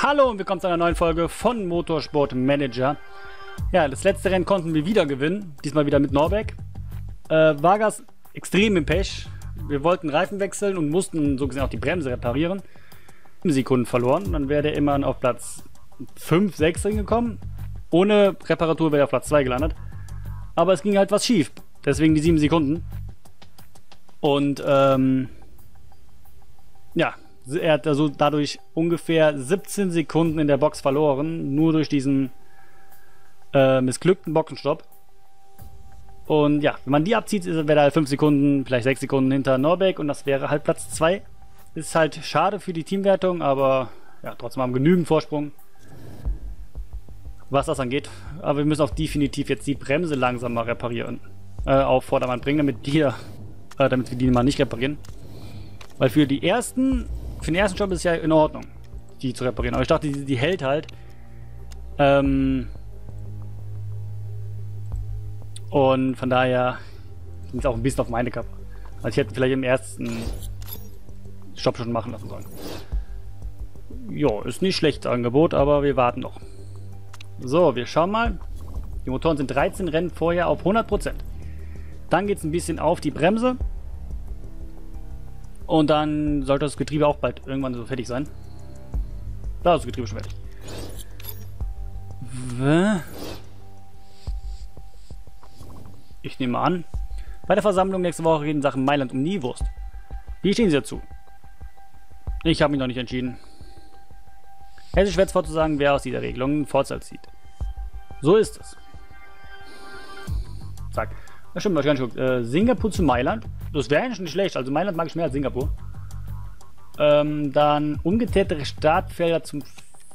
Hallo und willkommen zu einer neuen Folge von Motorsport Manager. Ja, das letzte Rennen konnten wir wieder gewinnen, diesmal wieder mit Norbeck. Vargas extrem im Pech. Wir wollten Reifen wechseln und mussten so gesehen auch die Bremse reparieren. 7 Sekunden verloren, dann wäre der immerhin auf Platz 5, 6 hingekommen. Ohne Reparatur wäre er auf Platz 2 gelandet. Aber es ging halt was schief, deswegen die 7 Sekunden. Und ja, er hat also dadurch ungefähr 17 Sekunden in der Box verloren, nur durch diesen missglückten Boxenstopp. Und ja, wenn man die abzieht, wäre er halt 5 Sekunden, vielleicht 6 Sekunden hinter Norbeck und das wäre halt Platz 2. Ist halt schade für die Teamwertung, aber ja, trotzdem haben wir genügend Vorsprung, was das angeht. Aber wir müssen auch definitiv jetzt die Bremse langsamer reparieren, auf Vordermann bringen, damit wir die mal nicht reparieren. Weil für den ersten Job ist es ja in Ordnung, die zu reparieren. Aber ich dachte, die hält halt. Und von daher ging es auch ein bisschen auf meine Kappe. Also ich hätte vielleicht im ersten Job schon machen lassen sollen. Jo, ist nicht schlecht das Angebot, aber wir warten noch. So, wir schauen mal. Die Motoren sind 13 Rennen vorher auf 100%. Dann geht es ein bisschen auf die Bremse. Und dann sollte das Getriebe auch bald irgendwann so fertig sein. Da ist das Getriebe schon fertig. Ich nehme an, bei der Versammlung nächste Woche reden Sachen Mailand um Niewurst. Wie stehen Sie dazu? Ich habe mich noch nicht entschieden. Es ist schwer vorzusagen, wer aus dieser Regelung einen Vorteil zieht. So ist es. Zack. Das stimmt, was ich gar nicht gucke. Singapur zu Mailand. Das wäre eigentlich nicht schlecht. Also Mailand mag ich mehr als Singapur. Dann ungetätere Startfelder zum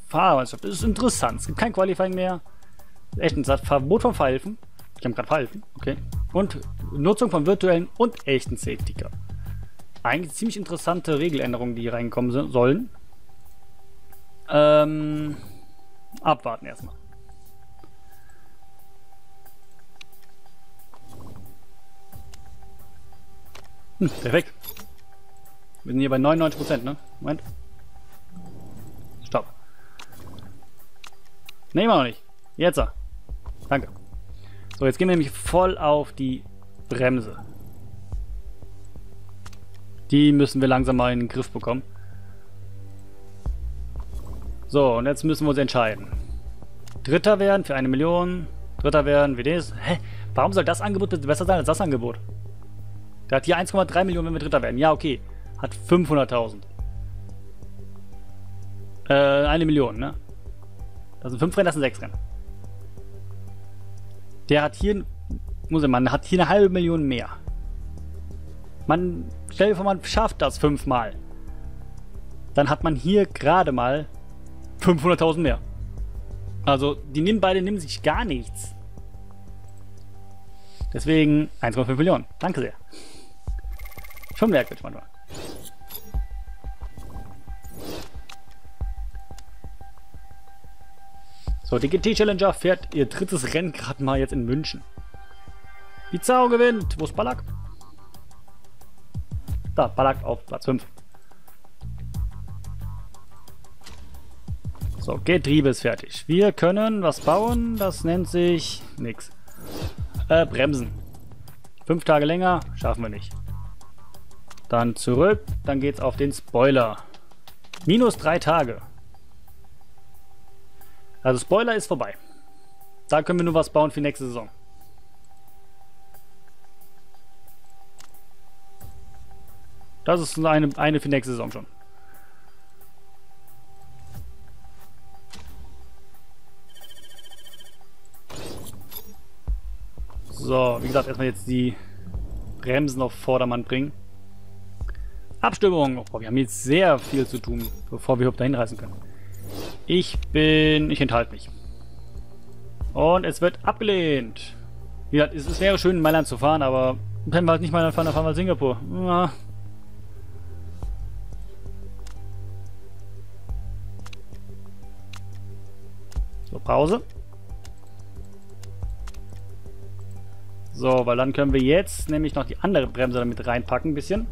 Fahrermeisterschaft. Das ist interessant. Es gibt kein Qualifying mehr. Echt interessant. Verbot von Verhelfen. Ich habe gerade Verhelfen. Okay. Und Nutzung von virtuellen und echten Safety Car. Eigentlich ziemlich interessante Regeländerungen, die hier reinkommen sollen. Abwarten erstmal. Perfekt. Wir sind hier bei 99%, ne? Moment. Stopp. Ne, immer noch nicht. Jetzt. Danke. So, jetzt gehen wir nämlich voll auf die Bremse. Die müssen wir langsam mal in den Griff bekommen. So, und jetzt müssen wir uns entscheiden. Dritter werden für 1 Million. Dritter werden WDs. Hä? Warum soll das Angebot bitte besser sein als das Angebot? Der hat hier 1,3 Millionen, wenn wir Dritter werden. Ja, okay. Hat 500.000. 1 Million, ne? Das sind 5 Rennen, das sind 6 Rennen. Der hat hier... Muss ich mal, hat hier 0,5 Million mehr. Man... Stell dir vor, man schafft das 5-mal. Dann hat man hier gerade mal 500.000 mehr. Also, beide nehmen sich gar nichts. Deswegen 1,5 Millionen. Danke sehr. Schon merkwürdig manchmal. So, die GT-Challenger fährt ihr drittes Rennen gerade mal jetzt in München. Pizarro gewinnt. Wo ist Ballack? Da, Ballack auf Platz 5. So, Getriebe ist fertig. Wir können was bauen. Das nennt sich nix. Bremsen. 5 Tage länger, schaffen wir nicht. Dann zurück, dann geht's auf den Spoiler. -3 Tage. Also Spoiler ist vorbei. Da können wir nur was bauen für nächste Saison. Das ist eine für nächste Saison schon. So, wie gesagt, erstmal jetzt die Bremsen auf Vordermann bringen. Abstimmung. Oh, wir haben jetzt sehr viel zu tun, bevor wir überhaupt dahin reisen können. Ich enthalte mich. Und es wird abgelehnt. Wie gesagt, es wäre schön, in Mailand zu fahren, aber wenn wir halt nicht Mailand fahren, dann fahren wir Singapur. Ja. So, Pause. So, weil dann können wir jetzt nämlich noch die andere Bremse damit reinpacken ein bisschen.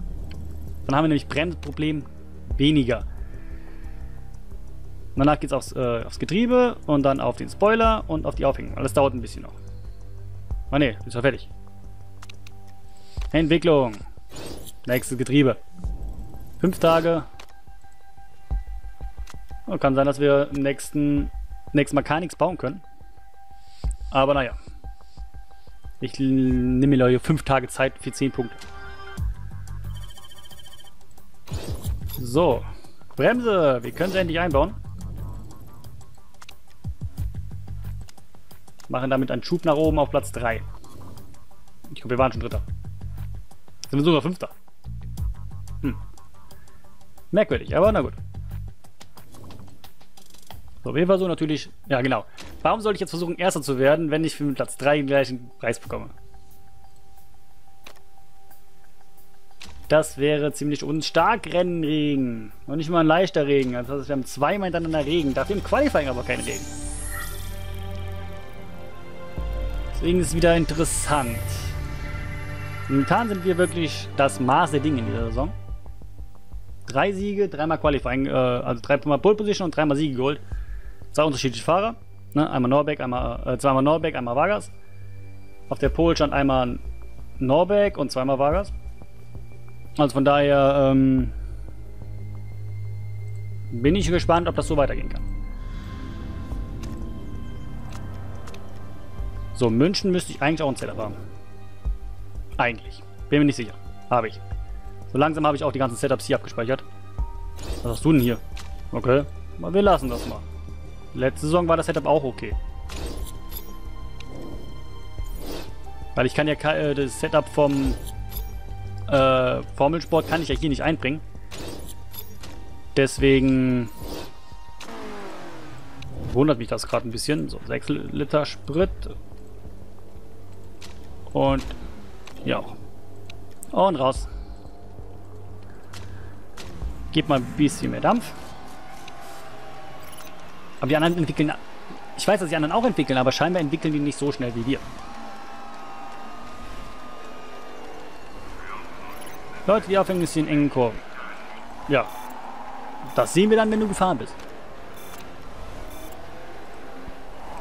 Dann haben wir nämlich Bremsproblem weniger. Und danach geht es aufs Getriebe und dann auf den Spoiler und auf die Aufhängung. Alles dauert ein bisschen noch. Ah ne, ist ja fertig. Entwicklung. Nächstes Getriebe. 5 Tage. Oh, kann sein, dass wir im nächsten Mal gar nichts bauen können. Aber naja. Ich nehme mir Leute 5 Tage Zeit für 10 Punkte. So. Bremse. Wir können sie endlich einbauen. Machen damit einen Schub nach oben auf Platz 3. Ich glaube, wir waren schon Dritter. Sind wir sogar Fünfter. Hm. Merkwürdig, aber na gut. So, wir versuchen natürlich... Ja, genau. Warum sollte ich jetzt versuchen, Erster zu werden, wenn ich für Platz 3 den gleichen Preis bekomme? Das wäre ziemlich unstark. Rennregen. Und nicht mal ein leichter Regen. Das heißt, wir haben 2 Mal hintereinander Regen. Dafür im Qualifying aber keinen Regen. Deswegen ist es wieder interessant. Momentan sind wir wirklich das Maß der Dinge in dieser Saison. 3 Siege, 3-mal Qualifying, also 3-mal Pole Position und 3-mal Siege geholt. 2 unterschiedliche Fahrer, ne? Einmal Norbeck, zweimal Norbeck, einmal Vargas. Auf der Pole stand einmal Norbeck und 2-mal Vargas. Also von daher bin ich gespannt, ob das so weitergehen kann. So, München müsste ich eigentlich auch einen Setup haben. Eigentlich. Bin mir nicht sicher. Habe ich. So langsam habe ich auch die ganzen Setups hier abgespeichert. Was hast du denn hier? Okay. Wir lassen das mal. Letzte Saison war das Setup auch okay. Weil ich kann ja das Setup vom Formelsport kann ich ja hier nicht einbringen. Deswegen wundert mich das gerade ein bisschen. So, 6 Liter Sprit. Und ja auch. Und raus. Gebt mal ein bisschen mehr Dampf. Aber die anderen entwickeln... Ich weiß, dass die anderen auch entwickeln, aber scheinbar entwickeln die nicht so schnell wie wir. Leute, die Aufhängung ist hier in engen Kurven. Ja. Das sehen wir dann, wenn du gefahren bist.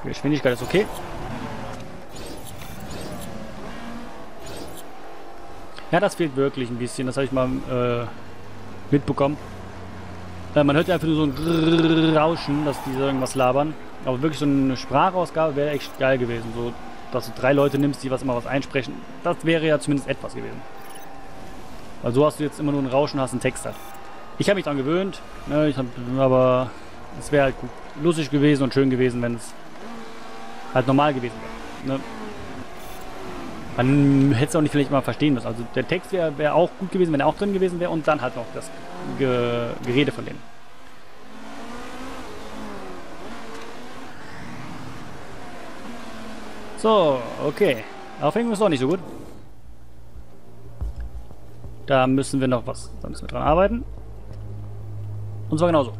Die Geschwindigkeit ist okay. Ja, das fehlt wirklich ein bisschen. Das habe ich mal mitbekommen. Man hört ja einfach nur so ein Rauschen, dass die so irgendwas labern. Aber wirklich so eine Sprachausgabe wäre echt geil gewesen. So, dass du 3 Leute nimmst, die was immer was einsprechen. Das wäre ja zumindest etwas gewesen. Weil so hast du jetzt immer nur ein Rauschen, hast einen Text halt. Ich habe mich daran gewöhnt. Ne, aber es wäre halt lustig gewesen und schön gewesen, wenn es halt normal gewesen wäre. Ne? Man hätte es auch nicht vielleicht mal verstehen müssen. Also der Text wäre auch gut gewesen, wenn er auch drin gewesen wäre und dann halt noch das Gerede von denen. So, okay. Aufhängung ist auch nicht so gut. Da müssen wir noch was. Da müssen wir dran arbeiten. Und zwar genauso.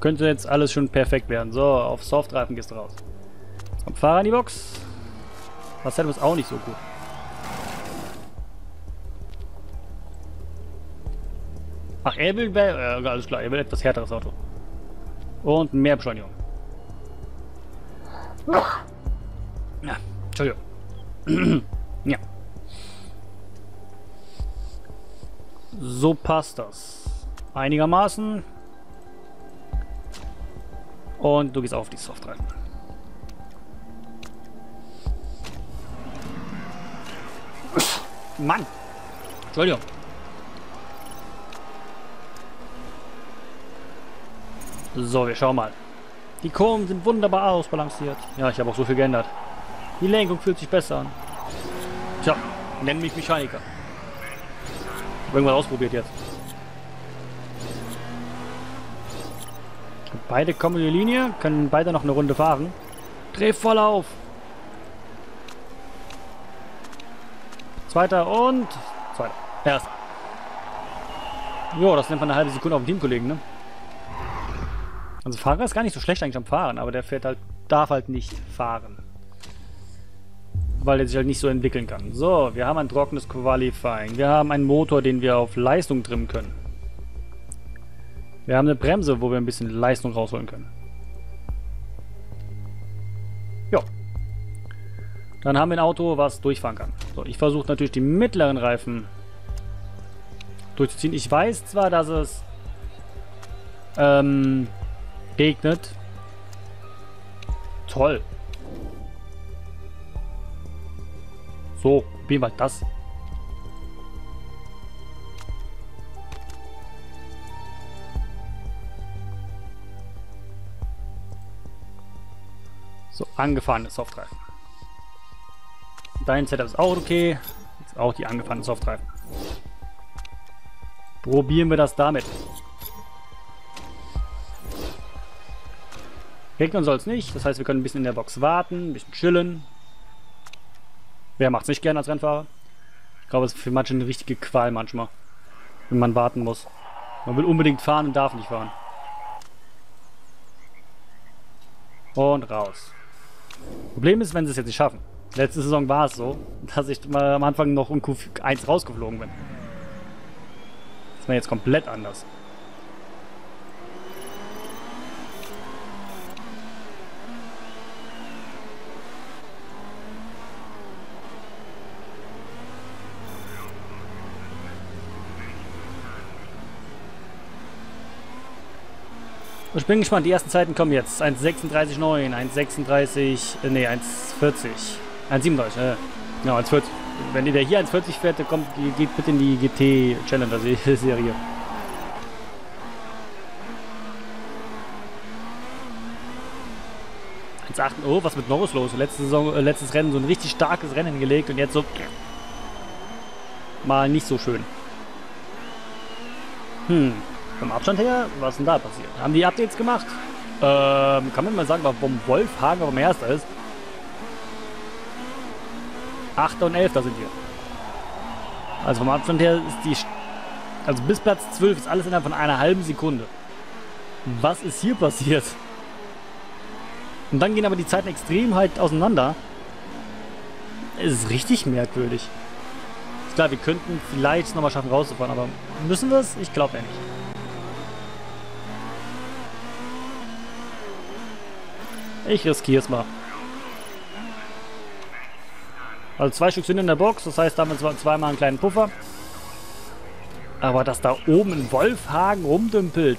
Könnte jetzt alles schon perfekt werden. So, auf Softreifen gehst du raus. Komm, Fahrer in die Box. Das Setup ist auch nicht so gut. Ach, er will, alles klar, er will etwas härteres Auto. Und mehr Beschleunigung. Ja, Entschuldigung. Ja. So passt das. Einigermaßen. Und du gehst auf die Soft rein. Mann! Entschuldigung. So, wir schauen mal. Die Kurven sind wunderbar ausbalanciert. Ja, ich habe auch so viel geändert. Die Lenkung fühlt sich besser an. Tja, nenn mich Mechaniker. Ich habe irgendwas ausprobiert jetzt. Beide kommen in die Linie, können beide noch eine Runde fahren. Dreh voll auf. 2. und 2. Erster. Jo, das nimmt man eine halbe Sekunde auf den Teamkollegen, ne? Also Fahrer ist gar nicht so schlecht eigentlich am Fahren, aber der darf halt nicht fahren. weil er sich halt nicht so entwickeln kann. So, wir haben ein trockenes Qualifying. Wir haben einen Motor, den wir auf Leistung trimmen können. Wir haben eine Bremse, wo wir ein bisschen Leistung rausholen können. Ja. Dann haben wir ein Auto, was durchfahren kann. So, ich versuche natürlich die mittleren Reifen durchzuziehen. Ich weiß zwar, dass es regnet. Toll. So, wie war das? So, angefahrene Softreifen. Dein Setup ist auch okay. Jetzt auch die angefahrenen Softreifen. Probieren wir das damit. Regnen soll es nicht. Das heißt, wir können ein bisschen in der Box warten, ein bisschen chillen. Wer macht es nicht gerne als Rennfahrer? Ich glaube, es ist für manche eine richtige Qual manchmal, wenn man warten muss. Man will unbedingt fahren und darf nicht fahren. Und raus. Problem ist, wenn sie es jetzt nicht schaffen. Letzte Saison war es so, dass ich mal am Anfang noch in Q1 rausgeflogen bin. Das war jetzt komplett anders. Ich bin gespannt, die ersten Zeiten kommen jetzt. 1,36,9, 1,36, nee, 1,40. 1,37, ja, 1,40. Wenn der hier 1,40 fährt, dann kommt, geht bitte in die GT Challenger Serie. Jetzt achten, oh, was mit Norris los? Letzte Saison, letztes Rennen, so ein richtig starkes Rennen hingelegt und jetzt so mal nicht so schön. Vom Abstand her, was ist denn da passiert? Haben die Updates gemacht? Kann man mal sagen, warum Wolfhagen warum Erster ist? 8. und 11. sind wir. Also vom Abstand her ist die... Also bis Platz 12 ist alles innerhalb von einer halben Sekunde. Was ist hier passiert? Und dann gehen aber die Zeiten extrem halt auseinander. Es ist richtig merkwürdig. Ist klar, wir könnten vielleicht nochmal schaffen rauszufahren, aber müssen wir es? Ich glaube ja nicht. Ich riskiere es mal. Also 2 Stück sind in der Box, das heißt, da haben wir zweimal einen kleinen Puffer. Aber dass da oben in Wolfhagen rumdümpelt,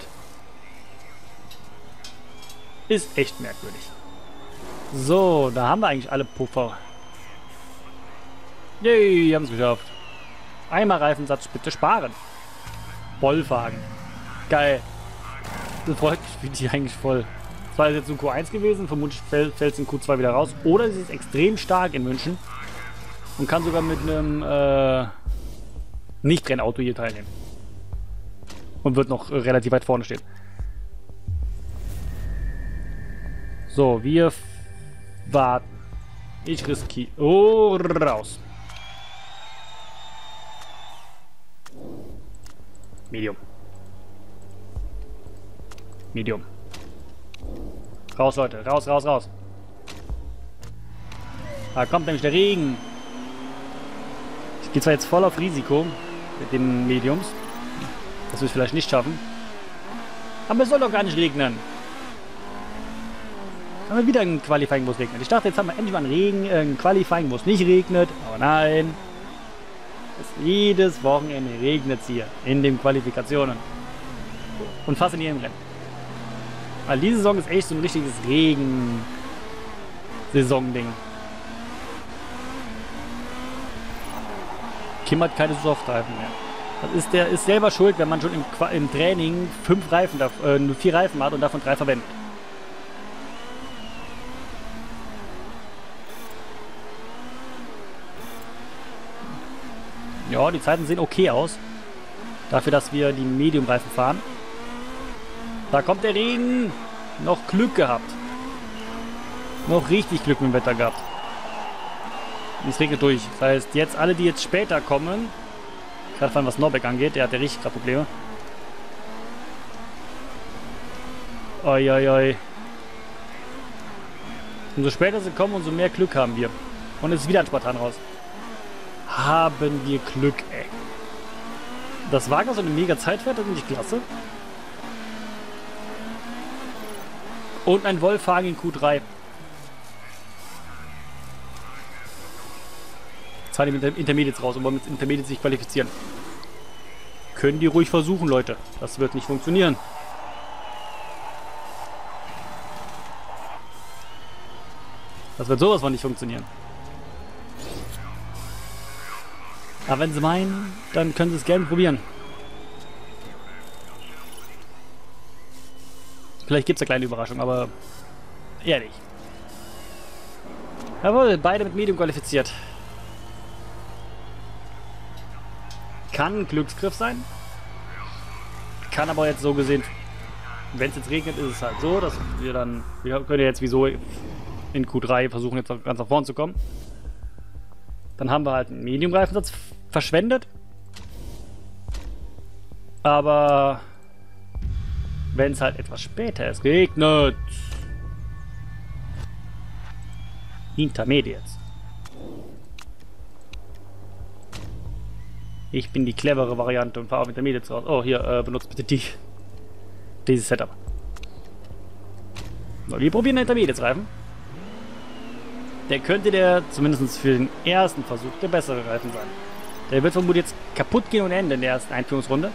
ist echt merkwürdig. So, da haben wir eigentlich alle Puffer. Yay, haben es geschafft. Einmal Reifensatz, bitte sparen. Wolfhagen. Geil. Das freut mich eigentlich voll. Das war jetzt in Q1 gewesen, vermutlich fällt es in Q2 wieder raus. Oder sie ist extrem stark in München und kann sogar mit einem Nicht-Rennauto hier teilnehmen. Und wird noch relativ weit vorne stehen. So, wir warten. Ich riskiere. Oh, raus. Medium. Medium. Raus, Leute. Raus, raus, raus. Da kommt nämlich der Regen. Ich gehe zwar jetzt voll auf Risiko mit den Mediums. Das will ich vielleicht nicht schaffen. Aber es soll doch gar nicht regnen. Haben wir wieder ein Qualifying, wo es regnet. Ich dachte, jetzt haben wir endlich mal ein Qualifying, wo es nicht regnet. Aber nein. Es jedes Wochenende regnet es hier. In den Qualifikationen. Und fast in jedem Rennen. Also diese Saison ist echt so ein richtiges Regen-Saison-Ding. Kim hat keine Softreifen mehr. Das ist der ist selber schuld, wenn man schon im Training 4 Reifen hat und davon 3 verwendet. Ja, die Zeiten sehen okay aus. Dafür, dass wir die Medium-Reifen fahren. Da kommt der Regen. Noch Glück gehabt. Noch richtig Glück mit dem Wetter gehabt. Und es regnet durch. Das heißt, jetzt alle, die jetzt später kommen, gerade vor allem was Norbeck angeht, der hat ja richtig gerade Probleme. Oi, oi, oi. Umso später sie kommen, umso mehr Glück haben wir. Und es ist wieder ein Spartan raus. Haben wir Glück, ey. Das Vargas und eine mega Zeitwert, das finde ich klasse. Und ein Wolfhagen in Q3. Jetzt fahren die mit Intermediates raus und wollen mit Intermediates sich qualifizieren. Können die ruhig versuchen, Leute. Das wird nicht funktionieren. Das wird sowas von nicht funktionieren. Aber wenn sie meinen, dann können sie es gerne probieren. Vielleicht gibt es eine kleine Überraschung, aber ehrlich. Jawohl, beide mit Medium qualifiziert. Kann ein Glücksgriff sein. Kann aber jetzt so gesehen, wenn es jetzt regnet, ist es halt so, dass wir dann, wir können ja jetzt wieso in Q3 versuchen, jetzt ganz nach vorne zu kommen. Dann haben wir halt einen Medium-Reifensatz verschwendet. Aber wenn es halt etwas später ist, regnet. Intermediates. Ich bin die clevere Variante und fahre auf Intermediates raus. Oh, hier, benutzt bitte dieses Setup. So, wir probieren einen Intermediates-Reifen. Der könnte zumindest für den ersten Versuch, der bessere Reifen sein. Der wird vermutlich jetzt kaputt gehen und enden in der ersten Einführungsrunde.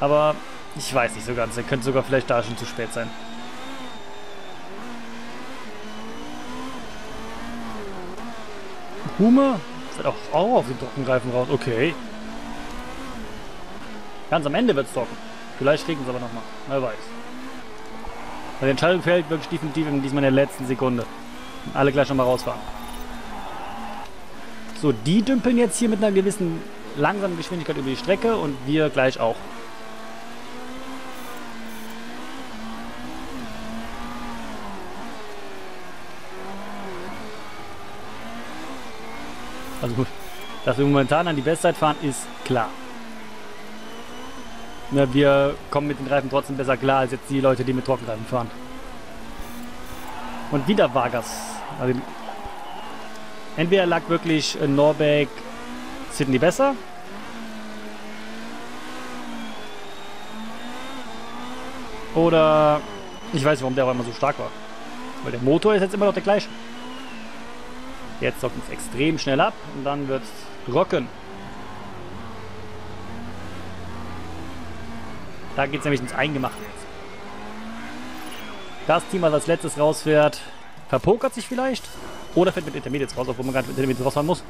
Aber ich weiß nicht so ganz. Der könnte sogar vielleicht da schon zu spät sein. Hume? Ist halt auch auf den Trockenreifen raus. Okay. Ganz am Ende wird es trocken. Vielleicht kriegen sie aber nochmal. Wer weiß. Weil die Entscheidung fällt wirklich definitiv diesmal in der letzten Sekunde. Alle gleich nochmal rausfahren. So, die dümpeln jetzt hier mit einer gewissen langsamen Geschwindigkeit über die Strecke und wir gleich auch. Also gut, dass wir momentan an die Bestzeit fahren, ist klar. Ja, wir kommen mit den Reifen trotzdem besser klar als jetzt die Leute, die mit Trockenreifen fahren. Und wieder Vargas. Also entweder lag wirklich in Norbeck Sydney besser. Oder ich weiß nicht, warum der auch immer so stark war. Weil der Motor ist jetzt immer noch der gleiche. Jetzt trocknet es extrem schnell ab und dann wird es trocken. Da geht es nämlich ins Eingemachte jetzt. Das Team, was als letztes rausfährt, verpokert sich vielleicht. Oder fährt mit Intermediates raus, obwohl man gar nicht mit Intermediates rausfahren muss.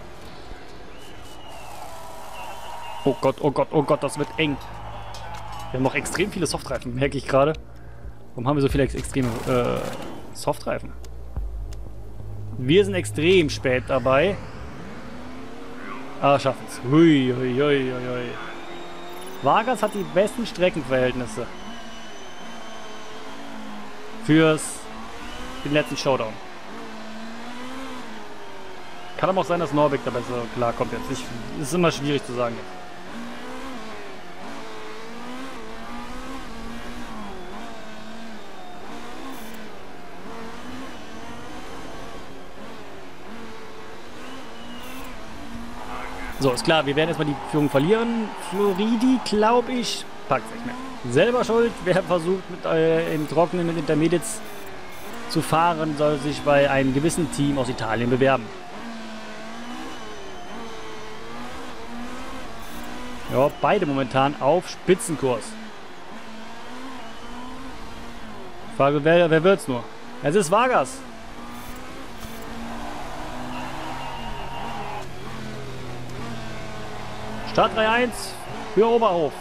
Oh Gott, oh Gott, oh Gott, das wird eng. Wir haben noch extrem viele Softreifen, merke ich gerade. Warum haben wir so viele extreme Softreifen? Wir sind extrem spät dabei. Ah, schaffen es. Hui, hui, hui, hui. Vargas hat die besten Streckenverhältnisse. Für den letzten Showdown. Kann aber auch sein, dass Norbeck da besser klarkommt jetzt. Ist immer schwierig zu sagen. So, ist klar, wir werden erstmal die Führung verlieren. Floridi, glaube ich, packt es nicht mehr. Selber schuld, wer versucht mit, im Trockenen mit Intermediates zu fahren, soll sich bei einem gewissen Team aus Italien bewerben. Ja, beide momentan auf Spitzenkurs. Frage, wer wird's nur? Es ist Vargas. Start 3-1 für Oberhof.